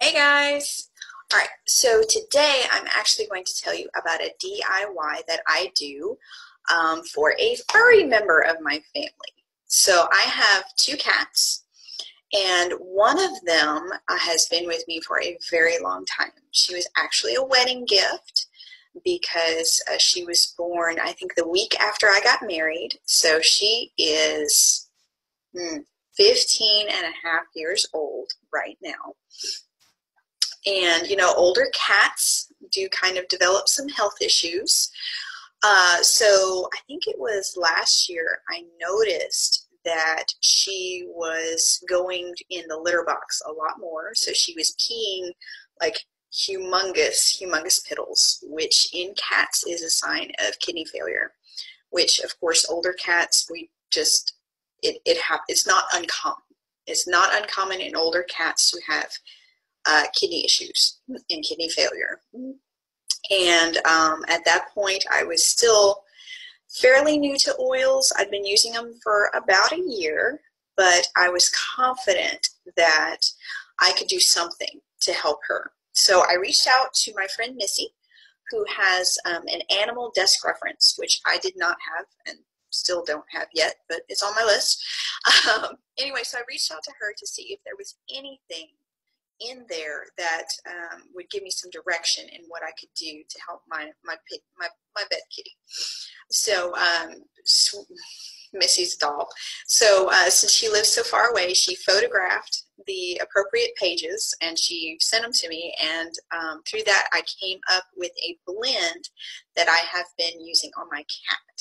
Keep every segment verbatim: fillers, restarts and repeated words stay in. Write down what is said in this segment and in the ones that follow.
Hey guys! All right, so today I'm actually going to tell you about a D I Y that I do um, for a furry member of my family. So I have two cats, and one of them uh, has been with me for a very long time. She was actually a wedding gift because uh, she was born, I think, the week after I got married. So she is hmm, fifteen and a half years old right now. And, you know, older cats do kind of develop some health issues. Uh, so I think it was last year I noticed that she was going in the litter box a lot more. So she was peeing like humongous, humongous piddles, which in cats is a sign of kidney failure, which, of course, older cats, we just, it, it hap- it's not uncommon. It's not uncommon in older cats who have Uh, kidney issues and kidney failure. And um, at that point, I was still fairly new to oils. I'd been using them for about a year, but I was confident that I could do something to help her. So I reached out to my friend Missy, who has um, an animal desk reference, which I did not have and still don't have yet, but it's on my list. Um, anyway, so I reached out to her to see if there was anything in there that um, would give me some direction in what I could do to help my my pit, my, my bed kitty. So um, Missy's doll. So uh, since she lives so far away, she photographed the appropriate pages and she sent them to me. And um, through that, I came up with a blend that I have been using on my cat.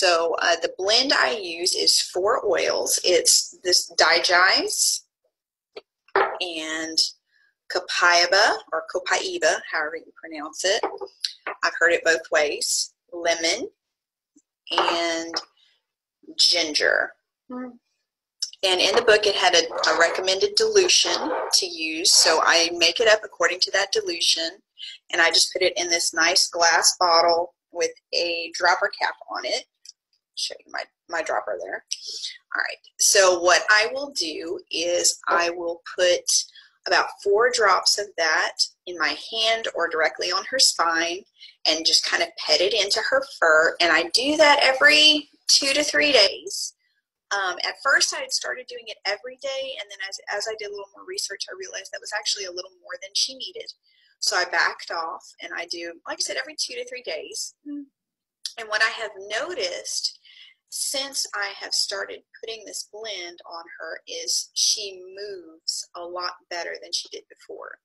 So uh, the blend I use is four oils. It's this Digize and copaiba, or copaiba, however you pronounce it. I've heard it both ways. Lemon and ginger. Mm. And in the book, it had a, a recommended dilution to use, so I make it up according to that dilution, and I just put it in this nice glass bottle with a dropper cap on it. Show you my, my dropper there. All right, so what I will do is I will put about four drops of that in my hand or directly on her spine and just kind of pet it into her fur. And I do that every two to three days. Um, at first I had started doing it every day, and then as, as I did a little more research, I realized that was actually a little more than she needed. So I backed off, and I do, like I said, every two to three days. And what I have noticed since I have started putting this blend on her is she moves a lot better than she did before.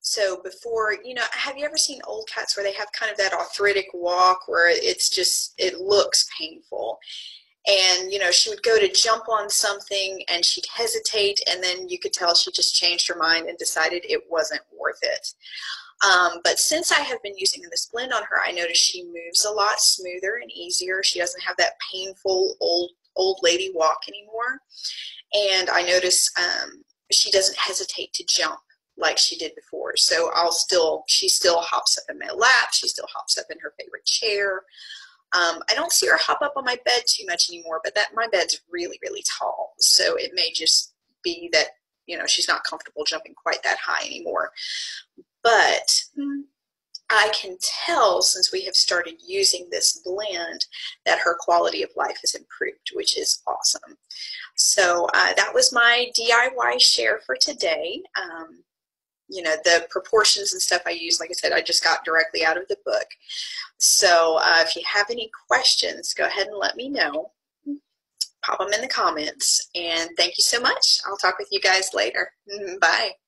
So before, you know, have you ever seen old cats where they have kind of that arthritic walk where it's just, it looks painful? And, you know, she would go to jump on something and she'd hesitate, and then you could tell she just changed her mind and decided it wasn't worth it. Um, but since I have been using this blend on her, I notice she moves a lot smoother and easier. She doesn't have that painful old old lady walk anymore. And I notice um, she doesn't hesitate to jump like she did before. So I'll still, she still hops up in my lap. She still hops up in her favorite chair. Um, I don't see her hop up on my bed too much anymore, but that my bed's really, really tall. So it may just be that, you know, she's not comfortable jumping quite that high anymore. But I can tell, since we have started using this blend, that her quality of life has improved, which is awesome. So uh, that was my D I Y share for today. Um, you know, the proportions and stuff I use, like I said, I just got directly out of the book. So uh, if you have any questions, go ahead and let me know. Pop them in the comments. And thank you so much. I'll talk with you guys later. Bye.